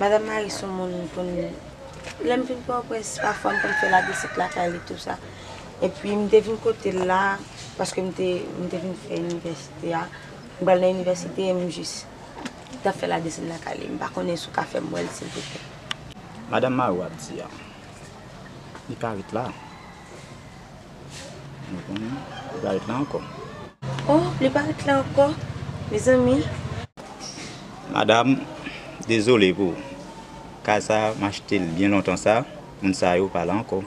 Madame Marie, son monde, pour nous. L'homme vient pas pour la femme, pour faire la visite, la caille et tout ça. Et puis, je suis venu côté là, parce que je suis venu faire l'université. Je suis allé à l'université et je suis juste fait la descente de la Cali. Je ne connais pas ce qu'a fait moi, s'il vous plaît. Madame Maroua dit, il peut arrêter là. Il peut arrêter là encore. Oh, il peut arrêter là encore, mes amis. Madame, désolé pour car ça m'achetait bien longtemps ça, on ne savait pas là encore.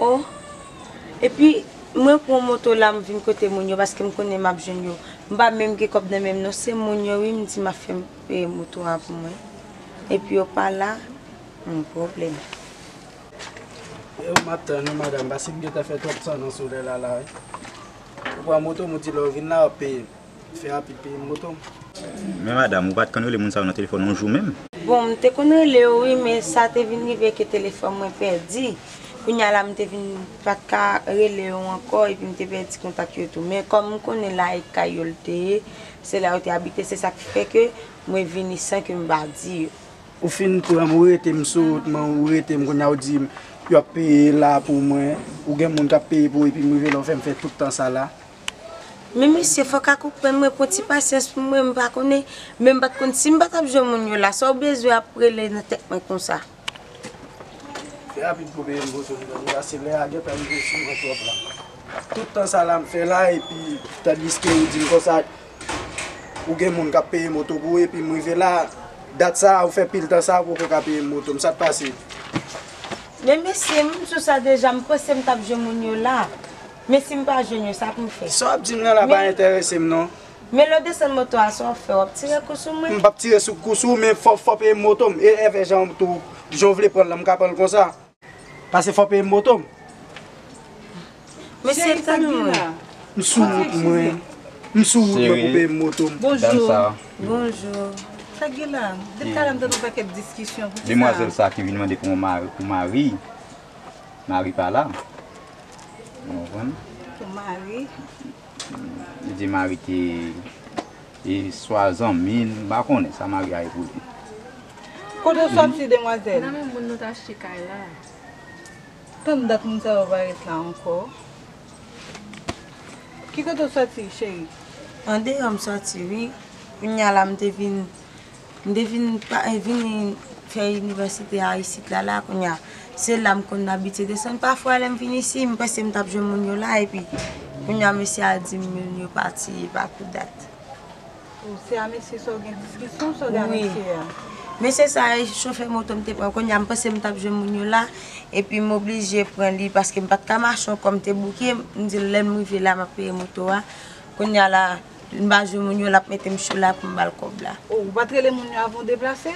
Oh, et puis moi pour moto là, je viens côté Mounio parce que je connais ma jeune yo. Je pas même que comme de même non, c'est Mounio oui, me dit ma femme paye moto pour moi. Et puis au pas là, un problème. Et au matin, madame, parce que tu as fait tout ça dans ce là là. Pour moto, me dit là, viens là payer, faire pipi moto. Mais madame, vous ne connaissez pas les gens dans le téléphone un jour même. Bon, je connais les oui, mais ça t'est venu avec le téléphone perdu. Quand là, je venu pas carrer encore et puis je perdu contact tout. Mais comme je connais la caillolté, c'est là où tu habites, c'est ça qui fait que moi venu sans que me dire. Au fin pour moi, tu me sautes, moi tu me connais dit, tu as payé là pour moi, ou bien mon t'a payé pour et puis moi je vais faire tout le temps ça là. Mais monsieur, il faut que je me fasse patience pour moi, je ne sais pas même pas si je ne sais pas si je suis besoin après les têtes comme ça. Je suis rapide pour payer mon boulot, c'est là que je suis là. Tout le temps, ça me fait là et puis tandis que je dis comme ça, ou bien mon cap payer moto pour et puis moi je vais là, date ça, ou fait pile temps ça pour que je paye mon moto, ça passe. Mais monsieur, je suis déjà, je pense que je tape mon là. Mais si je ne suis pas jeune, ça me fait. Ça ne pas intéressé, non. Mais le dessin de moto, ça me fait. Je ne peux pas tirer sur le coup, mais il faut payer moto. Et les gens veulent prendre le cap comme ça. Parce qu'il faut payer moto. Mais c'est ça, nous. Je suis là. Je suis là pour payer moto. Bonjour. Bonjour. Ça qui est là. Depuis que nous avons fait une discussion. Demoiselle, ça qui vient demander pour Marie. Marie pas là. Pour Marie. Je dis Marie qui est 60 000, je ne sais pas Marie a évolué. Quand on sort de demoiselle, on a acheté là. Comme date nous avons arrêté là encore. Qui est-ce que tu sorti, chérie? En deux, on sorti, oui. On a la devine, devine pas, devine faire l'université à ici là, qu'on a. C'est là qu'on habite des sons. Parfois, elle vient ici, je pense que je suis venu là et puis on a monsieur à 10 000, je suis parti, pas pour date. C'est à monsieur qui a une discussion sur la monsieur. Mais c'est ça, je chauffais mon moto, je pense que je suis venu là et puis je suis obligé de prendre lui parce que je ne peux pas marcher comme tu es bouqué. Je me dis, je suis là, je paye mon moto. Quand a là, je suis venu là, je suis là pour me balconer. Vous battez les gens avant de déplacer?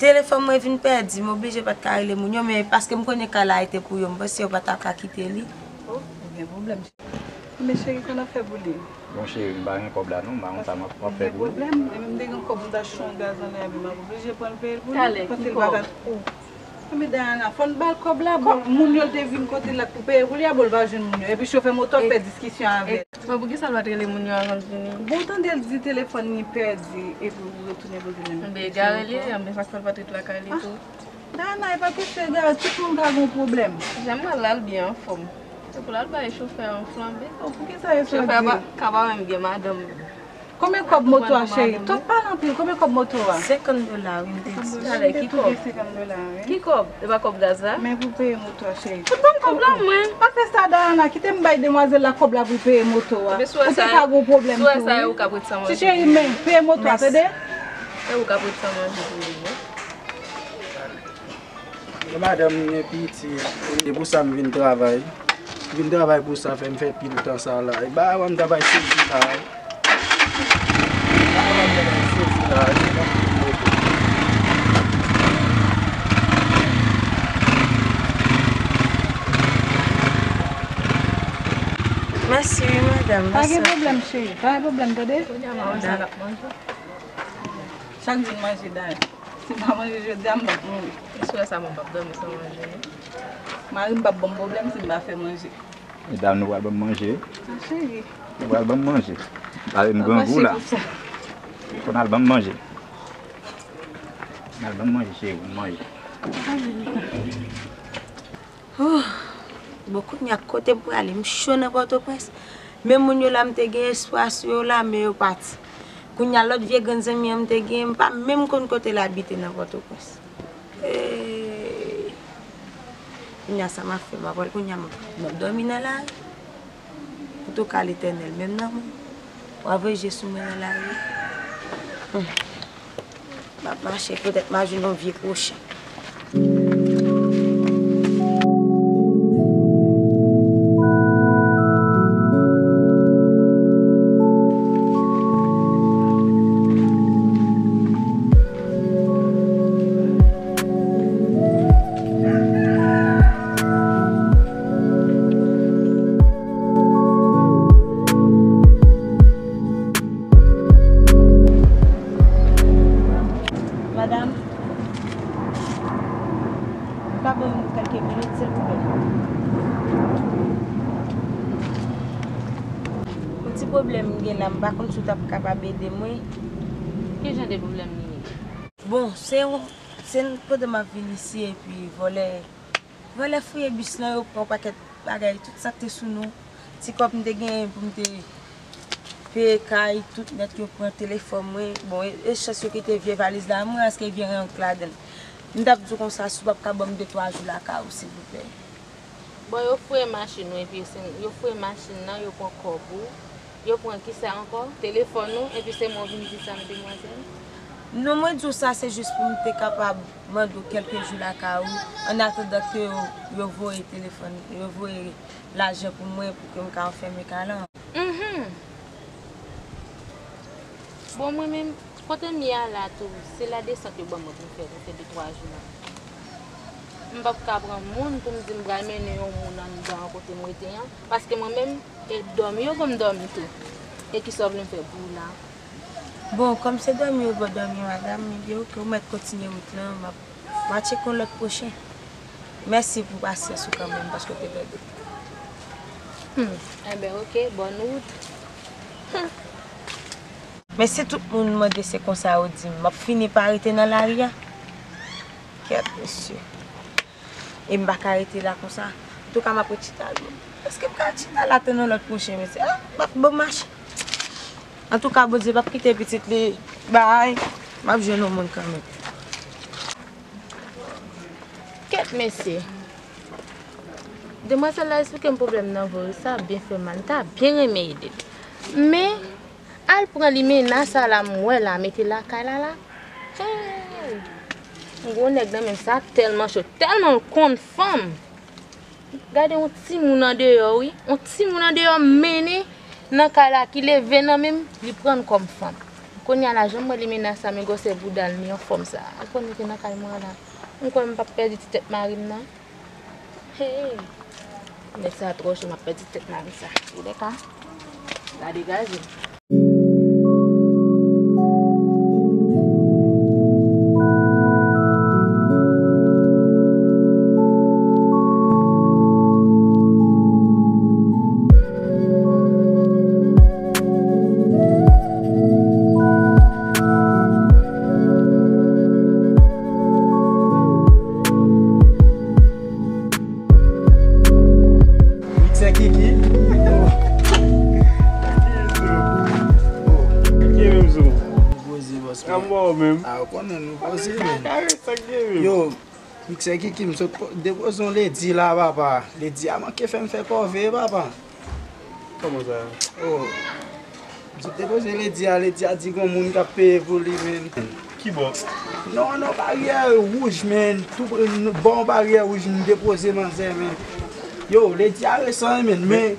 Le téléphone est venu perdre, je suis obligé de ne pas carrer les gens, mais parce que je connais qu'elle a été pour eux, je ne vais pas quitter lui. Oh, il y a un problème. Mais chérie, qu'on a fait bouler. Bon chérie, je ne vais pas faire bouler, non, je ne vais pas faire bouler. Il y a un problème, même si on a un chien gaz en l'air, je ne suis obligé de prendre le bouler. Allez, il faut. Mais Dana, il faut que les gens viennent de côté là pour payer, il faut que les gens viennent. Et puis je fais mon temps de faire discussion avec. Mais pourquoi ça va traiter les gens avant de venir? Bon, tant qu'elle dit que le téléphone est perdu et vous retournez vous donner. Mais garez-les, mais ça ne va pas traiter la carrière et tout. Dana, il faut que c'est grave, tout le monde a un problème. J'aime la bien en forme. C'est pour la chauffeur en flambée. Pourquoi ça est chauffeur? Je ne sais pas, madame. Combien de moto à chérie? Tu parles en plus, combien de moto à? $50. Allez, qui cobre? Qui cobre? Tu vas cobrer ça? Mais vous payez moto à chérie. Tu peux me cobrer moi? Pas que ça d'Anna, qui t'aime bien demoiselle la cobre pour payer moto à? Mais soit ça, c'est un problème. Soit ça, c'est au cabot de sa manger. Si chérie, mais paye moto à, c'est des? C'est au cabot de sa manger. Madame, et puis tu, pour ça, je viens travailler. Je viens travailler pour ça, je me fais pile le temps ça là. Et bah, on travaille sur le travail. Merci madame. Pas de problème chérie, pas de problème dodé. Chaque jour manger d'ailleurs. Si pas manger je dame pas manger. Soit ça mon papa donne ça manger. Marie pas bon problème si pas fait manger. Madame nous va pas manger. Chérie. Nous va pas manger. Allez nous grand goût là. On a le bon manger. On a le bon manger chez vous, manger. beaucoup de côté pour aller me chôner votre presse. Même mon yola me dégaine espoir sur la meilleure partie. Quand y a l'autre vieux grand ami me dégaine pas même qu'on côté l'habiter dans votre presse. Il y a ça m'a fait ma voix. Il y a mon dominer là. Tout cas l'Éternel même non. Avec Jésus même là. Ma marche peut-être ma jeune en vieux prochain. De ma ville ici et puis voler fouiller bus là pour paquet bagaille tout ça que sous nous si comme me gagne pour me payer tout net que prend téléphone moi bon et chasse qui était vieux valise là moi est-ce qu'il vient rentrer là dedans me t'a dit comme ça sous pas capable me 2-3 jours là ca s'il vous plaît bon yo fouiller machine et puis yo fouiller machine là yo prend corbeau yo prend qui ça encore téléphone nous et puis c'est mon visite ça mademoiselle. Non, moi, tout ça, c'est juste pour être capable de demander quelques jours à Kaou. En attendant que je voie le téléphone, je voie l'argent pour moi, pour que je fasse mes câlins. Bon, moi-même, quand je suis là, c'est la descente que je vais faire, c'est 2-3 jours. Je ne peux pas prendre le monde pour me dire que je vais amener le monde à côté de moi. Parce que moi-même, je dors comme je dors tout. Et qui sort me faire boule là. Bon, comme c'est dormi ou pas dormi, madame, je vais vous mettre continuer votre là. Je vais checker l'autre prochain. Merci pour passer sous quand même parce que tu es perdu. Eh bien, ok, bonne route. Mais si tout le monde me dit c'est comme ça, je finis par arrêter dans l'arrière. Quel monsieur. Et je ne vais pas arrêter là comme ça. En tout cas, je vais te dire. Parce que je vais te dire l'autre prochain, mais c'est bon marché. En tout cas, je ne vais pas quitter petite les bye. Je vais jouer au monde quand même. Qu'est-ce que c'est? Demoiselle a expliqué un problème dans vous. Ça a bien fait mal. Tu as bien aimé l'idée. Mais, elle prend les mains dans sa lame. Elle a mis la caille là. On est même ça tellement chaud. Tellement con femme. Regardez, on petit monde en dehors, oui. On petit monde en dehors mené. Nan kala ki le venan même li prendre comme femme. Konn a la jambe li menace mais go c'est boudal mi en forme ça. Konn ki nan kala moi là. On konn pas perdre tête marine là. Hey. Mais ça trop je m'a perdu tête marine ça. Il est quand? La dégager. C'est qui me dépose les dix là, papa. Les diamants qui font me faire corvée, papa. Comment ça? Oh. Je dépose les dix à dire qu'on m'a tapé pour lui-même. Qui bon? Non, non, barrière rouge, man. Tout bon barrière rouge, me déposer dans ça, man. Yo, les dix à récent, man. Mais.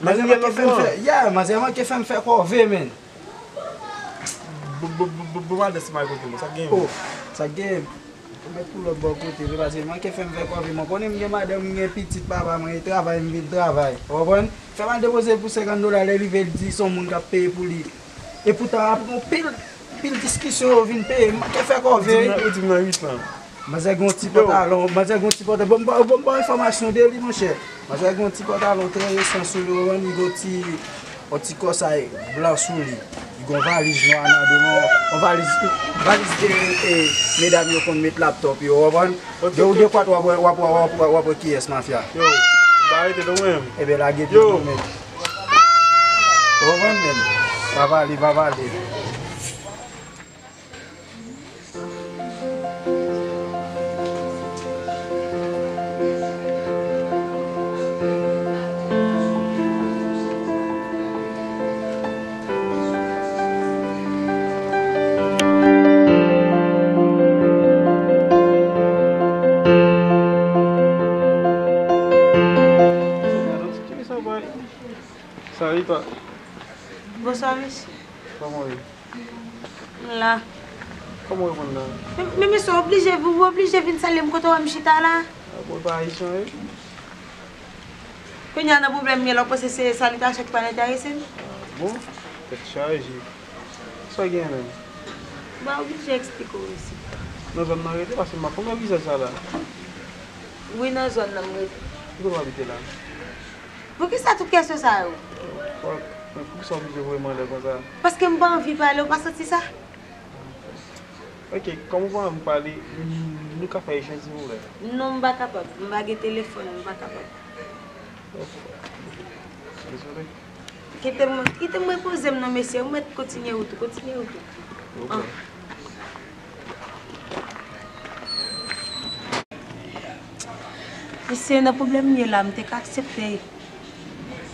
Mais c'est moi qui fais me faire. Yeah, mais c'est moi qui fais me faire corvée, man. Boum, de ce matin, ça gagne. Oh, ça gagne. Mais pour le bon côté, parce que moi qui fais mes coffres, moi connais mes madame, mes petites papas, moi travaille, mes villes travail. Vous comprenez? Ça m'a déposé pour $50, les livres 10 sont mon gars payé pour lui. Et pourtant après on pile discussion, on vient payer. Moi qui fais coffre. Tu m'as 8 ans. Mais j'ai un petit pantalon, mais j'ai un petit pantalon. Bon information de lui mon cher. Mais j'ai un petit pantalon très récent sur le rond, il goûte petit corset blanc sur lui. On va aller jouer on va aller mesdames on met laptop yo on va deux fois trois pour qui est mafia yo arrêtez de même. Eh bien, la guette de même. Ça va aller, va aller. Bon service. Comment est-ce? Là. Comment est-ce là? Mais je suis obligé, vous obligez de venir saler quand on va me chita là. Bon pas ici. Quand il y a un problème, il y a parce que c'est saler ta chèque pas intéressé. Bon, c'est chargé. Sois bien même. Bah obligé expliquer aussi. Non, je m'arrête parce que ma femme vise ça là. Oui, non, je m'arrête. Vous habitez là. Vous qui ça toute question ça? Parce que je n'ai pas envie de parler, parce que ça. Ok, comment vous me parler, nous pouvons faire des choses si vous voulez. Non, je ne suis pas capable. Je ne suis pas capable de téléphone, je ne suis pas capable. Désolé. Quittez moi poser mon monsieur, je vais continuer tout, continuer tout. Monsieur, le problème est là, je vais accepter.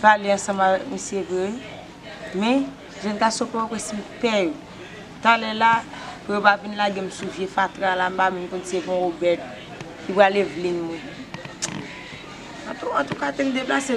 Parler ensemble avec monsieur Gouy, mais je ne sais pas que c'est père. T'allais là, pour pas venir là, je me souviens Fatra là, bas même quand c'est bon Robert, il va aller Evelyne moi. En tout cas, tu me déplaces là.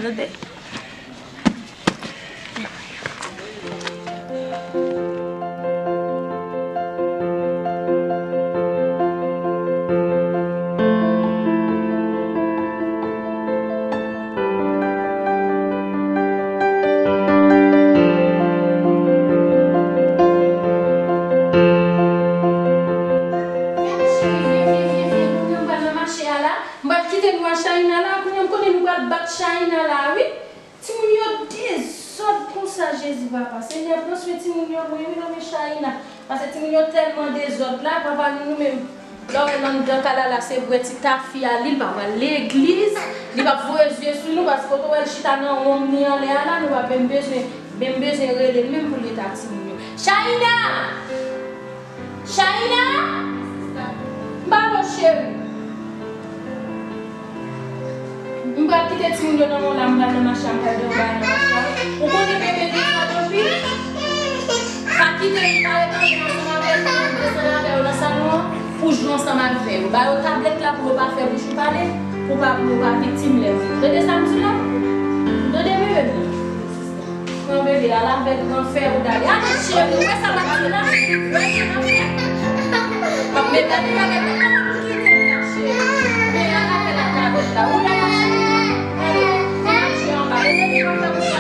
C'est vrai que ta fille à l'île, à l'église, il va voir les yeux sur nous parce que quand elle chita dans l'homme, nous avons besoin de relais, même pour l'état. Chahina! Chahina! Maman chérie! Je vais quitter tout le monde dans mon âme, dans ma chambre, dans ma chambre. Vous connaissez bébé de votre fille? Pas quitter, pas répondre, on va faire dans le salon. Pour jouer ensemble avec vous. Bah, tablette là pour ne pas faire bouche parler, pour ne pas victime les vous. Donnez ça, monsieur là. Donnez-moi bébé. Mon bébé, à la bête, on fait ou d'aller. Ah, chérie, ouais, ça va, monsieur là. Ouais, ça va. Mais t'as dit, mais à la bête, à la bête, là, où la bête? Je suis en bas, et on va vous parler.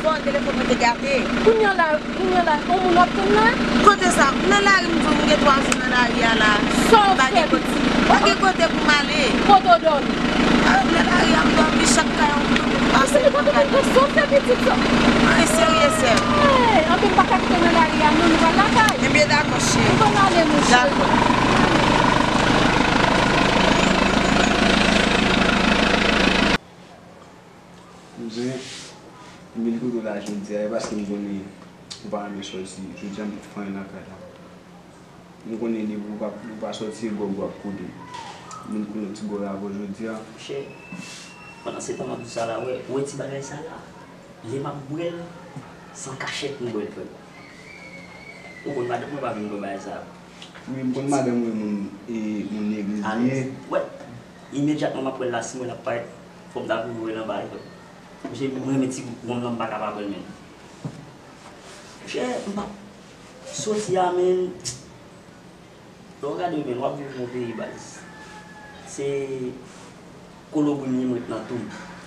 téléphone est gardé. Vous n'avez pas de téléphone. Côté ça, vous n'avez pas de téléphone. Vous n'avez pas de téléphone. Vous n'avez pas de téléphone. Vous n'avez pas de téléphone. Je disais parce que nous ne pas me sortir. Je dis à mes nous connaissons les bouquins, nous pas sortir pour boire coude. Nous connaissons pour la boire aujourd'hui. Chez pendant ce temps là, ça là, ouais, tu bagarres ça là. Les mabouilles sans cachette nous boire. Nous connaissons madame, nous pas venir boire ça. Oui, nous connaissons madame, et mon église. Ouais, immédiatement après la semaine après, faut d'abord boire la bagarre. J'ai besoin de petit bon l'homme pas capable même. J'ai pas sorti à même. Donc regardez bien, on va vivre mon pays base. C'est Colombie maintenant tout.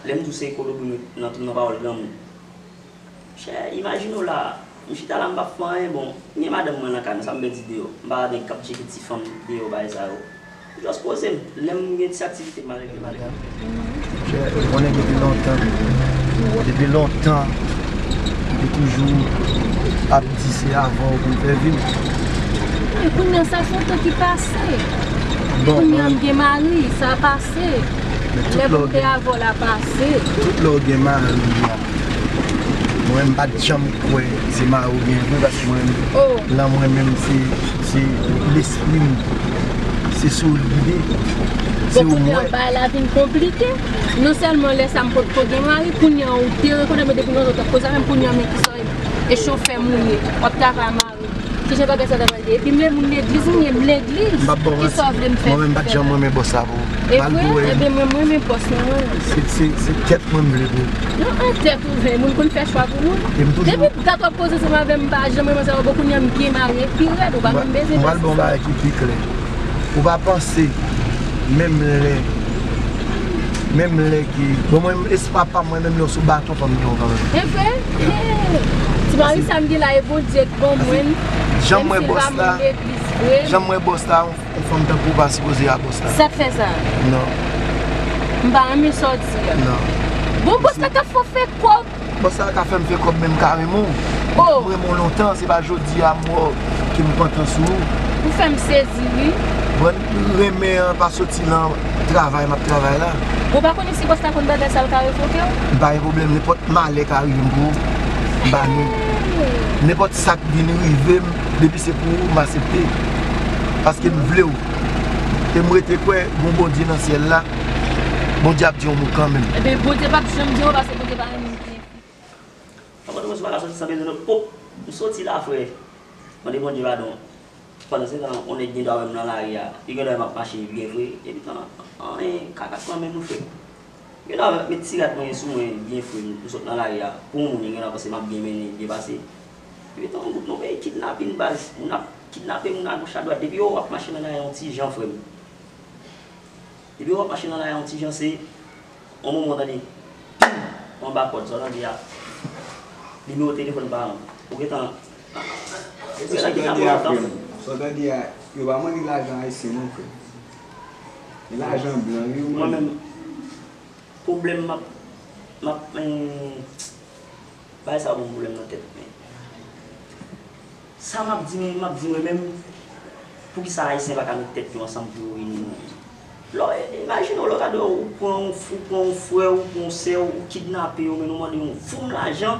L'aime tout c'est Colombie maintenant tout n'a pas le grand. J'ai imaginez là, je suis allé en bas faire bon, ni madame moi là quand ça me dit déo, bah avec cap petit femme déo base ça. Je pense que c'est l'aime une activité malgré. On est depuis longtemps, toujours à petit avant qu'on fait vivre. Et combien ça fait temps qui passe? Combien de mari ça a passé? Les bouteilles avant la passé. Tout le monde moi je ne pas de chambre pour c'est ma ou bien parce que là moi-même c'est l'esprit. C'est solide. Beaucoup de bas la vie compliquée. Non seulement les femmes pour des maris, pour nous reconnaître des autres, pour nous pour nous et chauffer mouillé, obtavamari. Si je pas que ça et puis même l'église qui sauve de me faire. Moi-même, je ne me bosse pas. Et moi-même, je me bosse pas. C'est tête moi me le non, en tête ouverte, je ne fais choix pour nous. Depuis que tu as posé ce matin, je me suis dit beaucoup de gens qui sont mariés, puis on va me baiser. Moi, le bon va être plus clair. On va penser, même les qui. Bon, moi, pas moi-même le sous-bâton comme nous quand même. Tu m'as dit samedi là, et vous dites bon, moi. J'aimerais bosser là, on fait un temps pour pas se poser à bosser là. Ça fait ça? Non. Je ne vais pas sortir. Non. Bon, bosser là, tu as fait quoi? Bosser là, tu as fait comme même carrément. Oh! Vraiment longtemps, c'est pas aujourd'hui à moi qui me prend un sou. Vous faites saisir lui? Je ne vais pas sortir là, je travaille là. Vous ne connaissez pas si vous avez des salles qui pas de problème, n'importe quel mal qui arrive, n'importe quel sac qui arrive, depuis c'est pour m'accepter. Parce que je voulais. Je me retiens quoi, bon Dieu dans le ciel là, bon Dieu dit on quand même. Eh bien, bon Dieu pas que je me dis parce que bon Dieu pas me dire. Je suis sorti là, frère. Je dis bon Dieu là donc. Pendant ce temps, on est bien dans l'arrière. Il y a des machines bien fouillées. Et puis, on est cacassant même nous fait. Il y a des petits gâteaux bien fouillés. Nous sommes dans l'arrière. Pour nous, il y a des bien menés, dépassés. Et puis, on a kidnappé une base. On a kidnappé une gauche à droite. Et puis, on a marché dans l'arrière un petit Jean frère. Et puis, on a marché dans l'arrière un petit Jean, c'est un moment donné. On va porter ça dans l'arrière. Il met au téléphone par an. Au temps. Il y a des gâteaux. C'est-à-dire, il n'y a pas de l'argent ici, non? L'argent blanc, il y a moi-même, le problème, pas ça, mon problème dans la tête. Ça m'a dit, moi-même, pour que ça aille, c'est pas qu'à notre tête, ensemble, pour nous. Imaginez, on a un fou, un frère, un sœur, un kidnappé, on nous demande, on fout l'argent.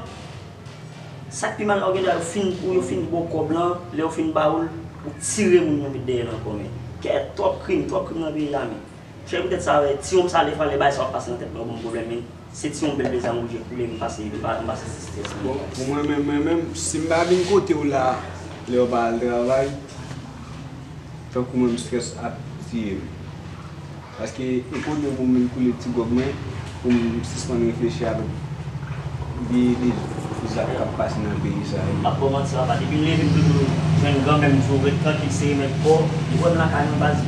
Ça qui m'a l'orgueil, il fin beaucoup blanc, il fin baoul, il tire mon nom derrière encore. Il y a trois crimes dans le pays là. Je vais peut-être savoir si on s'allait faire les bails, ça va passer dans tête, pas de problème. C'est si on veut les amours, je voulais me passer, je ne vais pas passer cette situation. Pour moi-même, si je ne vais pas d'un côté où là, je vais pas aller au travail, tant que je stress à tirer. Parce que il faut que je me coupe les petits gouvernements pour me réfléchir à l'autre. Vous avez passé dans le pays. Après, on s'est rabattu. Puis, les gens, même, ils ont retenu qu'ils s'y mettent pour. Ils vont dans la carrière basique.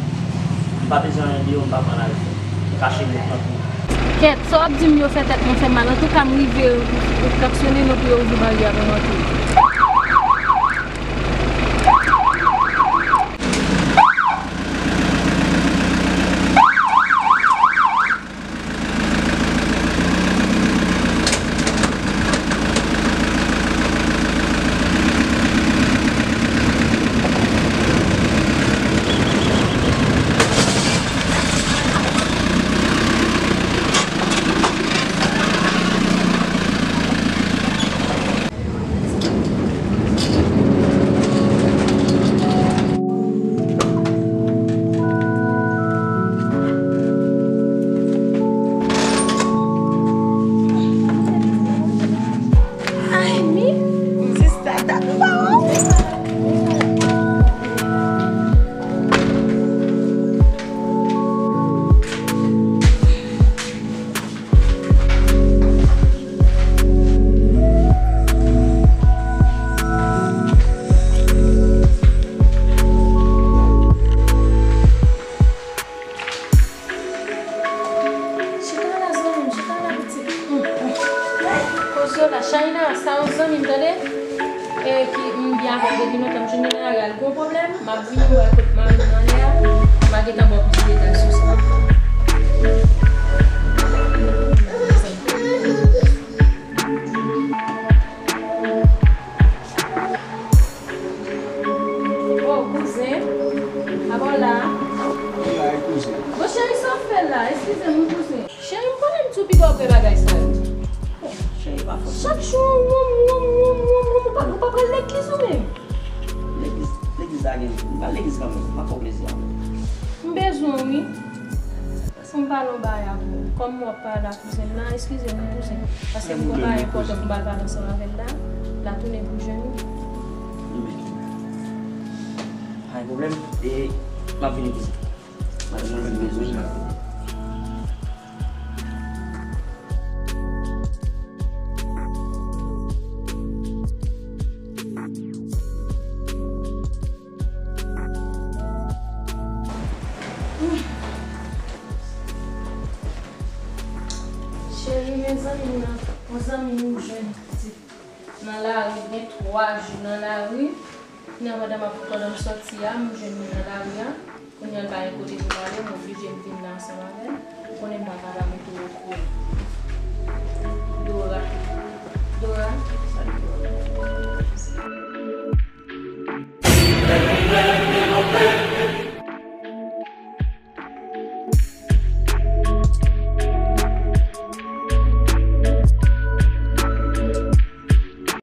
Ils n'ont pas besoin de dire, on ne va pas en aller. Cacher les gens. Tête, ça dit mieux fait tête, on fait mal. En tout cas, nous vivons pour actionner nos pieds au barrière de notre. Dora,